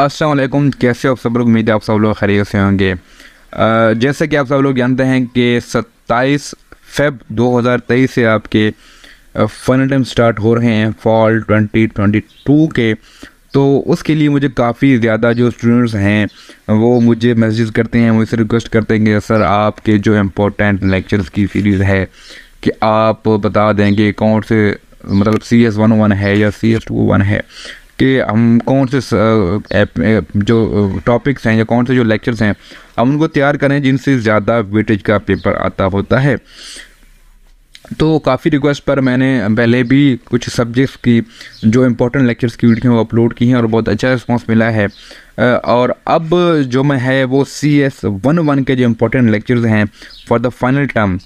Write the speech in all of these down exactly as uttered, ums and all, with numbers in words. अस्सलाम वालेकुम, कैसे हो आप सब लोग। उम्मीद है आप सब लोग खैरियत से होंगे। जैसे कि आप सब लोग जानते हैं कि सत्ताईस फरवरी दो हज़ार तेईस से आपके फाइनल टाइम स्टार्ट हो रहे हैं फॉल ट्वेंटी ट्वेंटी टू के। तो उसके लिए मुझे काफ़ी ज़्यादा जो स्टूडेंट्स हैं वो मुझे मैसेज करते हैं, मुझसे रिक्वेस्ट करते हैं कि सर आपके जो इम्पोर्टेंट लेक्चर्स की सीरीज़ है कि आप बता दें कि कौन से मतलब सी एस वन वन है या सी एस टू वन है कि हम कौन से जो टॉपिक्स हैं या कौन से जो लेक्चर्स हैं हम उनको तैयार करें जिनसे ज़्यादा वेटेज का पेपर आता होता है। तो काफ़ी रिक्वेस्ट पर मैंने पहले भी कुछ सब्जेक्ट्स की जो इम्पोर्टेंट लेक्चर्स की वीडियो वो अपलोड की हैं और बहुत अच्छा रिस्पॉन्स मिला है। और अब जो मैं है वो सी एस वन वन के जो इम्पोर्टेंट लेक्चर्स हैं for the final term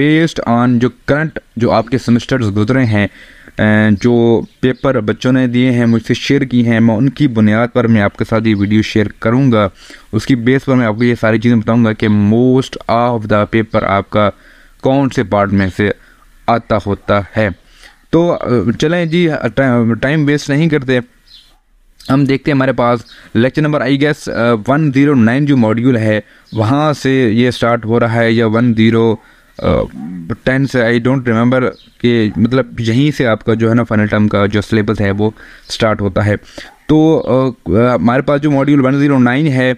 based on जो करंट जो आपके सेमेस्टर्स गुजरे हैं, जो पेपर बच्चों ने दिए हैं, मुझसे शेयर किए हैं, मैं उनकी बुनियाद पर मैं आपके साथ ये वीडियो शेयर करूंगा। उसकी बेस पर मैं आपको ये सारी चीज़ें बताऊंगा कि मोस्ट ऑफ द पेपर आपका कौन से पार्ट में से आता होता है। तो चलें जी, टाइम वेस्ट नहीं करते, हम देखते हैं हमारे पास lecture number I guess one zero nine जो मॉड्यूल है वहाँ से ये स्टार्ट हो रहा है या वन ज़ीरो टेन से, आई डोंट रिमेंबर कि मतलब यहीं से आपका जो है ना फाइनल टर्म का जो सिलेबस है वो स्टार्ट होता है। तो हमारे पास जो मॉड्यूल वन ज़ीरो नाइन है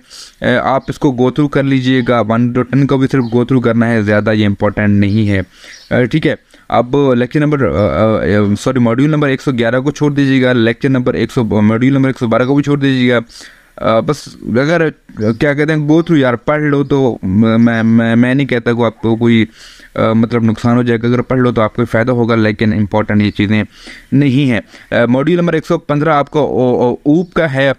आप इसको गो थ्रू कर लीजिएगा, वन ज़ीरो टेन को भी सिर्फ गो थ्रू करना है, ज़्यादा ये इम्पोर्टेंट नहीं है। ठीक है, अब lecture number sorry module number एक सौ ग्यारह को छोड़ दीजिएगा, लेक्चर नंबर एक सौ मॉड्यूल नंबर एक सौ बारह को भी छोड़ दीजिएगा। बस अगर क्या कहते हैं गो थ्रू यार पढ़ लो, तो मैं मैं, मैं नहीं कहता कि आपको कोई आ, मतलब नुकसान हो जाएगा। अगर पढ़ लो तो आपको फ़ायदा होगा, लेकिन इम्पॉर्टेंट ये चीज़ें नहीं हैं। मॉड्यूल नंबर एक सौ पंद्रह आपका ऊप का है,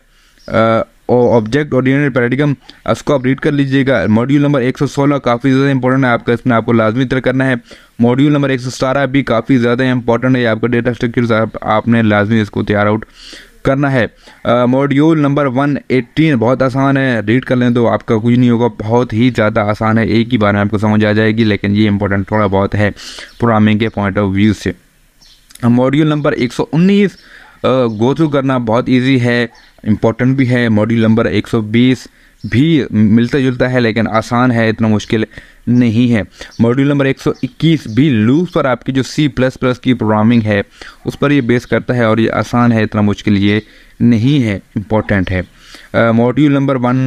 ऑब्जेक्ट ओरिएंटेड पैराडिगम, इसको आप रीड कर लीजिएगा। मॉड्यूल नंबर एक सौ सोलह काफ़ी ज़्यादा इंपॉर्टेंट है आपका, इसमें आपको लाजमी तय करना है। मॉड्यूल नंबर एक सौ सत्रह भी काफ़ी ज़्यादा इंपॉर्टेंट है, आपका डेटा स्ट्रक्चर्स आप, आपने लाजमी इसको तैयार आउट करना है। मॉड्यूल नंबर एक सौ अठारह बहुत आसान है, रीड कर लें तो आपका कुछ नहीं होगा, बहुत ही ज़्यादा आसान है, एक ही बार में आपको समझ आ जाएगी, लेकिन ये इंपॉर्टेंट थोड़ा बहुत है प्रोग्रामिंग के पॉइंट ऑफ व्यू से। मॉड्यूल नंबर एक सौ उन्नीस गो थ्रू करना बहुत इजी है, इम्पोर्टेंट भी है। मॉड्यूल नंबर एक सौ बीस भी मिलता जुलता है लेकिन आसान है, इतना मुश्किल नहीं है। मॉड्यूल नंबर एक सौ इक्कीस भी लूप पर आपकी जो सी प्लस प्लस की प्रोग्रामिंग है उस पर ये बेस करता है और ये आसान है, इतना मुश्किल ये नहीं है, इम्पोर्टेंट है। Module number one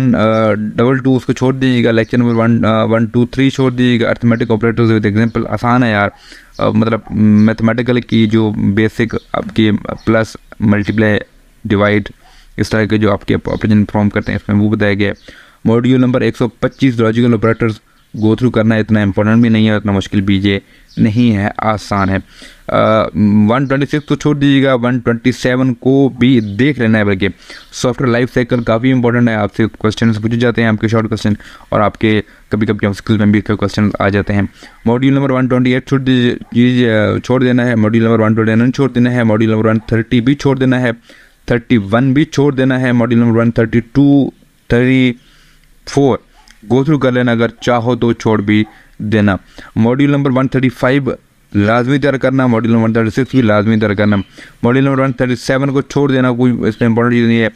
double two उसको छोड़ दीजिएगा, lecture number one one two three छोड़ दीजिएगा। अर्थमेटिक ऑपरेटर्स विद एग्जांपल आसान है यार, uh, मतलब मैथमेटिकल की जो बेसिक आपके प्लस मल्टीप्लाई डिवाइड इस तरह के जो आपके ऑपरेशन परफॉर्म करते हैं इसमें वो बताया गया है। मॉड्यूल नंबर एक सौ पच्चीस लॉजिकल ऑपरेटर्स गो थ्रू करना है, इतना इम्पोर्टेंट भी नहीं है, इतना मुश्किल भी ये नहीं है, आसान है। वन ट्वेंटी सिक्स को छोड़ दीजिएगा, वन ट्वेंटी सेवन को भी देख लेना है। बल्कि सॉफ्टवेयर लाइफ साइकिल काफ़ी इंपॉर्टेंट है, आपसे क्वेश्चन पूछे जाते हैं, आपके शॉर्ट क्वेश्चन और आपके कभी कभी स्किल में भी क्वेश्चन आ जाते हैं। Module number one twenty eight छोड़ दीजिए, छोड़ देना है। Module number one twenty nine छोड़ देना है। मॉड्यूल नंबर वन थर्टी भी छोड़ देना है, इकतीस भी छोड़ देना है। मॉड्यूल नंबर एक बत्तीस, चौंतीस गो थ्रू कर लेना, अगर चाहो तो छोड़ भी देना। मॉड्यूल नंबर एक सौ पैंतीस लाजमी तैयार करना, मॉड्यूल नंबर एक सौ छत्तीस भी लाजमी तैयार करना। मॉड्यूल नंबर एक सौ सैंतीस को छोड़ देना, कोई इसमें इंपॉर्टेंट चीज़ नहीं है।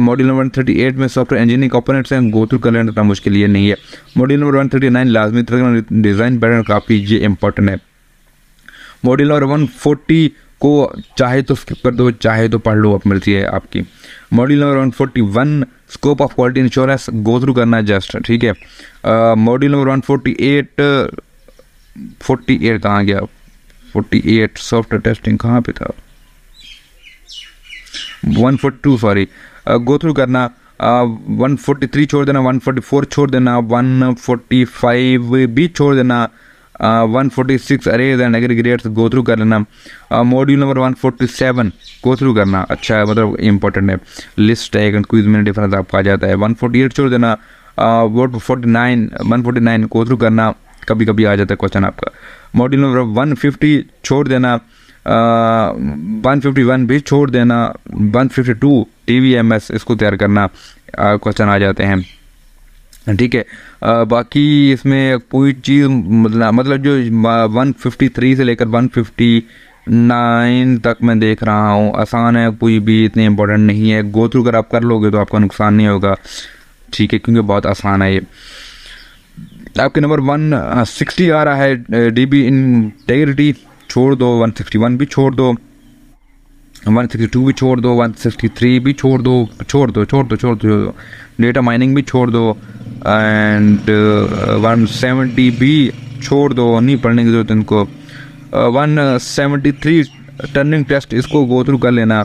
मॉड्यूल नंबर एक सौ अड़तीस में सॉफ्टवेयर इंजीनियरिंग कंपोनेंट्स हैं, गो थ्रू कर लेना, इतना मुश्किल ये नहीं है। मॉड्यूल नंबर एक सौ उनतालीस लाजमी तैयार करना, डिज़ाइन पैटर्न काफ़ी ये इंपॉर्टेंट है। मॉड्यूल नंबर एक सौ चालीस को चाहे तो स्किप कर दो, चाहे तो पढ़ लो, आप मर्जी है आपकी। मॉड्यूल नंबर एक सौ इकतालीस scope of quality insurance go through करना जस्ट, ठीक है। मॉड्यूल नंबर एक सौ अड़तालीस कहाँ गया, अड़तालीस सॉफ्टवेयर टेस्टिंग कहाँ पे था, एक सौ बयालीस सॉरी, गो थ्रू करना। एक सौ तैंतालीस छोड़ देना, एक सौ चौवालीस छोड़ देना, एक सौ पैंतालीस भी छोड़ देना। एक सौ छियालीस arrays and aggregates go through कर लेना। मॉड्यूल नंबर एक सौ सैंतालीस गो थ्रू करना, अच्छा है, मतलब इंपॉर्टेंट है, लिस्ट टैग एंड क्विज में डिफरेंस आपका आ जाता है। एक सौ अड़तालीस छोड़ देना, वर्ड उनचास एक सौ उनचास गो थ्रू करना, कभी कभी आ जाता है क्वेश्चन आपका। मॉड्यूल नंबर एक सौ पचास छोड़ देना, एक सौ इक्यावन भी छोड़ देना। एक सौ बावन टी वी एम एस इसको तैयार करना, क्वेश्चन आ जाते हैं, ठीक है। आ, बाकी इसमें कोई चीज़ मतलब मतलब जो वन फिफ्टी थ्री से लेकर वन फिफ्टी नाइन तक मैं देख रहा हूँ। आसान है, कोई भी इतने इम्पोर्टेंट नहीं है। गो थ्रू अगर आप कर लोगे तो आपका नुकसान नहीं होगा, ठीक है, क्योंकि बहुत आसान है ये। आपके नंबर वन सिक्सटी आ रहा है, डी बी इंटेग्रिटी छोड़ दो, वन सिक्सटी वन भी छोड़ दो, वन सिक्सटी टू भी छोड़ दो, वन सिक्सटी थ्री भी छोड़ दो, छोड़ दो छोड़ दो छोड़ दो डेटा माइनिंग भी छोड़ दो, एंड वन सेवेंटी भी छोड़ दो, नहीं पढ़ने की जरूरत इनको। One seventy three turning test, इसको गो थ्रू कर लेना,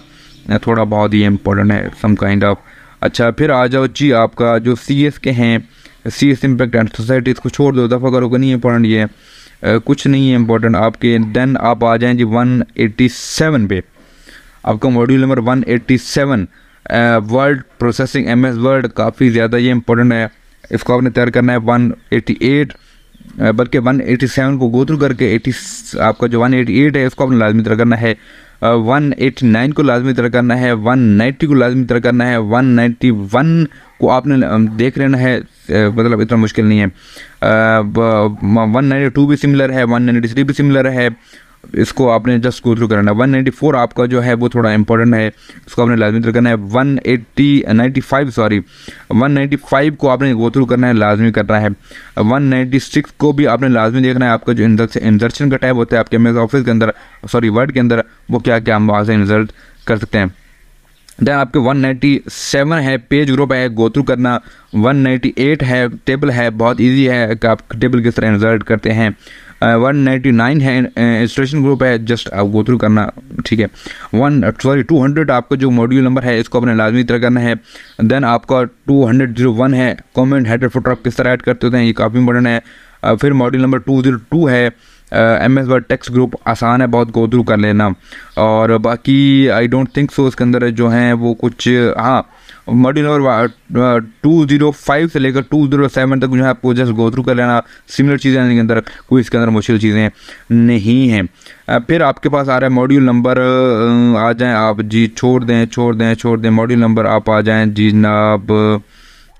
थोड़ा बहुत ही इम्पोर्टेंट है, सम काइंड ऑफ। अच्छा फिर आ जाओ जी आपका जो सी एस के हैं, C S impact and society, इसको छोड़ दो, दफ़ा करो, नहीं इम्पोर्टेंट ये, uh, कुछ नहीं है इम्पोर्टेंट आपके। देन आप आ जाएँ जी वन एट्टी सेवन पे, आपका module number one eighty seven, word processing M S word, काफ़ी ज़्यादा ये इम्पोर्टेंट है, इसको आपने तैयार करना है। वन एट्टी एट बल्कि वन एट्टी सेवन को गो थ्रू करके एटी आपका जो वन एट्टी एट है इसको आपने लाजमी तैयार करना है, वन एट्टी नाइन को लाजमी तैयार करना है, वन नाइन्टी को लाजमी तैयार करना है, वन नाइन्टी वन को आपने देख लेना है, मतलब इतना मुश्किल नहीं है। वन नाइन्टी टू भी सिमिलर है, वन नाइन्टी थ्री भी सिमिलर है, इसको आपने जस्ट गो थ्रू करना है। वन नाइन्टी फोर आपका जो है वो थोड़ा इंपॉर्टेंट है, इसको आपने लाजमी तौर करना है। One eighty ninety five sorry one ninety five को आपने गो थ्रू करना है, लाजमी करना है। वन नाइन्टी सिक्स को भी आपने लाजमी देखना है, आपका जो इंसर्शन का टाइप होता है आपके एम एस ऑफिस के अंदर, सॉरी वर्ड के अंदर, वो क्या क्या हम वहाँ से इंसर्ट कर सकते हैं। देन आपके वन नाइन्टी सेवन है पेज ग्रुप है, गो थ्रू करना। वन नाइन्टी एट है टेबल है, बहुत ईजी है कि आप टेबल किस तरह इंसर्ट करते हैं। वन नाइन्टी नाइन है इंस्टॉलेशन ग्रुप है, जस्ट आप गो थ्रू करना, ठीक है। वन सॉरी टू हंड्रेड आपका जो मॉड्यूल नंबर है इसको अपने लाजमी तरह करना है। देन आपका टू हंड्रेड ज़ीरो वन है, कमेंट हेडर फुटर आप किस तरह ऐड करते होते हैं, ये काफ़ी इंपॉर्टेंट है। फिर module number two zero two है M S word text group, आसान है बहुत, गो थ्रू कर लेना। और बाकी आई डोंट थिंक सो इसके अंदर जो हैं वो कुछ, हाँ module number two zero five से लेकर टू ज़ीरो सेवन तक जो है आपको जस्ट गो थ्रू कर लेना, सिमिलर चीज़ें इनके अंदर, कोई इसके अंदर मुश्किल चीज़ें नहीं हैं। फिर आपके पास आ रहा है मॉड्यूल नंबर, आ जाएं आप जी, छोड़ दें छोड़ दें छोड़ दें मॉड्यूल नंबर, आप आ जाएं जी जनाब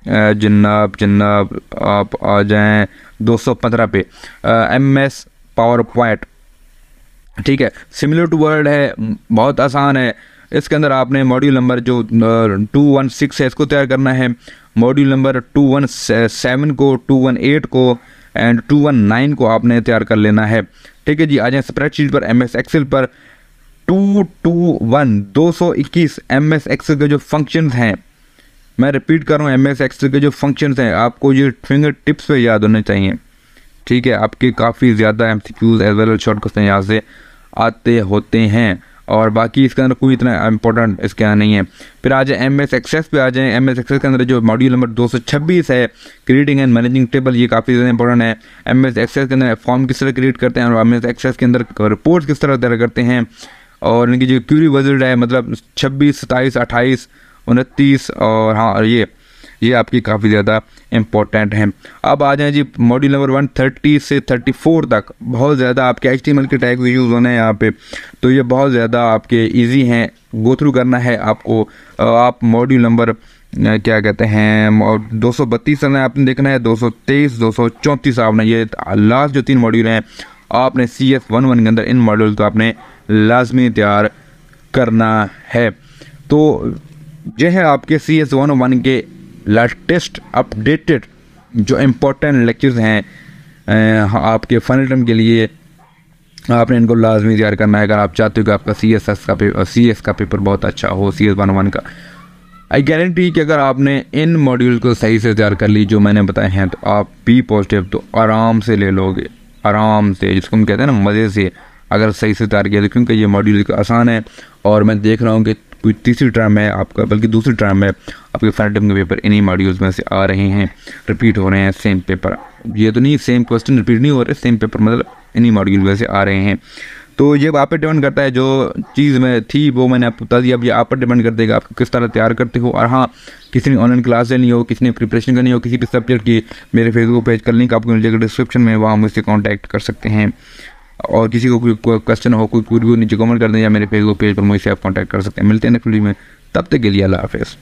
जनाब जनाब आप आ जाएं दो सौ पंद्रह पे, एम एस पावर पॉइंट, ठीक है, सिमिलर टू वर्ड है, बहुत आसान है। इसके अंदर आपने मॉड्यूल नंबर जो टू वन सिक्स है इसको तैयार करना है, module number two one seven को, टू वन एट को एंड टू वन नाइन को आपने तैयार कर लेना है, ठीक है जी। आ जाए स्प्रेडशीट पर, एम एस एक्सेल पर, टू टू वन दो सौ इक्कीस एम एस एक्सेल के जो फंक्शंस हैं, मैं रिपीट कर रहा हूँ, एम एस एक्सेल के जो फंक्शंस हैं आपको ये फिंगर टिप्स पे याद होने चाहिए, ठीक है। आपके काफ़ी ज़्यादा M C Qs as well shortcuts यहाँ से आते होते हैं, और बाकी इसके अंदर कोई इतना इम्पोर्टेंट इसके यहाँ नहीं है। फिर आ जाए एम एस एक्सेस पे, आ जाए एम एस एक्सेस के अंदर जो module number two two six है, क्रिएटिंग एंड मैनेजिंग टेबल, ये काफ़ी ज़्यादा इंपॉर्टेंट है। एम एस एक्सेस के अंदर फॉर्म किस तरह क्रिएट करते हैं, और एम एस एक्सेस के अंदर रिपोर्ट्स किस तरह तैयार करते हैं, और इनकी जो क्यूरी वजल्ट है, मतलब छब्बीस सत्ताईस अट्ठाईस उनतीस और हाँ ये ये आपकी काफ़ी ज़्यादा इंपॉर्टेंट हैं। अब आ जाए जी मॉड्यूल नंबर वन थर्टी से थर्टी फोर तक, बहुत ज़्यादा आपके एचटीएमएल के टैग यूज़ होने हैं यहाँ पे, तो ये बहुत ज़्यादा आपके इजी हैं, गो थ्रू करना है आपको। आप मॉड्यूल नंबर क्या कहते हैं दो सौ बत्तीस आपने देखना है, दो सौ तेईस, दो सौ चौंतीस आपने, ये लास्ट जो तीन मॉड्यूल हैं आपने सी एस वन वन के अंदर, इन मॉड्यूल को आपने लाजमी तैयार करना है। तो यह है आपके सी एस वन वन के लेटेस्ट अपडेटेड जो इम्पोर्टेंट लेक्चर्स हैं आपके फाइनल टर्म के लिए, आपने इनको लाजमी तैयार करना है अगर आप चाहते हो कि आपका सी एस एस का पेपर सी एस का पेपर बहुत अच्छा हो, सी एस वन वन का। आई गारंटी कि अगर आपने इन मॉड्यूल को सही से तैयार कर ली जो मैंने बताए हैं, तो आप बी पॉजिटिव तो आराम से ले लोगे, आराम से, जिसको हम कहते हैं ना मज़े से, अगर सही से तैयार किया तो, क्योंकि ये मॉड्यूल आसान है। और मैं देख रहा हूँ कि कोई तीसरी टर्म है आपका, बल्कि दूसरी टर्म है आपके फाइनल टर्म के पेपर इन्हीं मॉड्यूल्स में से आ रहे हैं, रिपीट हो रहे हैं, सेम पेपर, ये तो नहीं सेम क्वेश्चन रिपीट नहीं हो रहे, सेम पेपर मतलब इन्हीं मॉड्यूल में से आ रहे हैं। तो ये आप पर डिपेंड करता है, जो चीज़ में थी वो मैंने आपको बता दिया, अब ये आप पर डिपेंड कर देगा आपको किस तरह तैयार करते हो। और हाँ, किसी ने ऑनलाइन क्लास लेनी हो, किसी ने प्रिपरेशन करनी हो किसी भी सब्जेक्ट की, मेरे फेसबुक पेज का लिंक आपको मिल जाएगा डिस्क्रिप्शन में, वहाँ मुझसे कॉन्टैक्ट कर सकते हैं। और किसी को कोई क्वेश्चन हो, कोई क्वेरी हो, नीचे कमेंट कर दें, या मेरे फेसबुक पेज पर मुझसे आप कांटेक्ट कर सकते हैं। मिलते हैं नेक्स्ट वीडियो में, तब तक के लिए अल्लाह हाफिज़।